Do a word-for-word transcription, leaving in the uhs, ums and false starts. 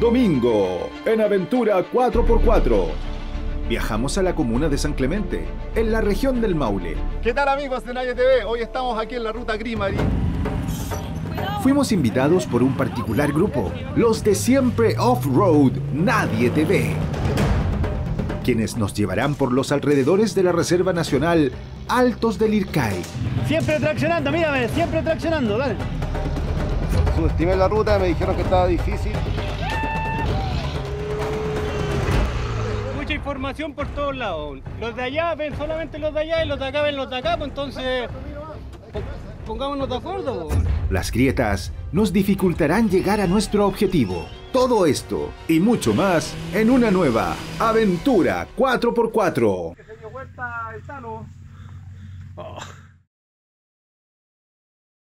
Domingo, en Aventura cuatro por cuatro. Viajamos a la comuna de San Clemente, en la región del Maule. ¿Qué tal, amigos de Nadie T V? Hoy estamos aquí en la ruta Grimari. Fuimos invitados por un particular grupo, Los de Siempre Off Road, Nadie T V, quienes nos llevarán por los alrededores de la Reserva Nacional Altos de Lircay. Siempre traccionando, mírame, siempre traccionando, dale. Subestimé la ruta, me dijeron que estaba difícil. Mucha información por todos lados. Los de allá ven solamente los de allá y los de acá ven los de acá, pues entonces pongámonos de acuerdo. Pues. Las grietas nos dificultarán llegar a nuestro objetivo. Todo esto y mucho más en una nueva Aventura cuatro por cuatro. Que se dio vuelta el talo. Oh.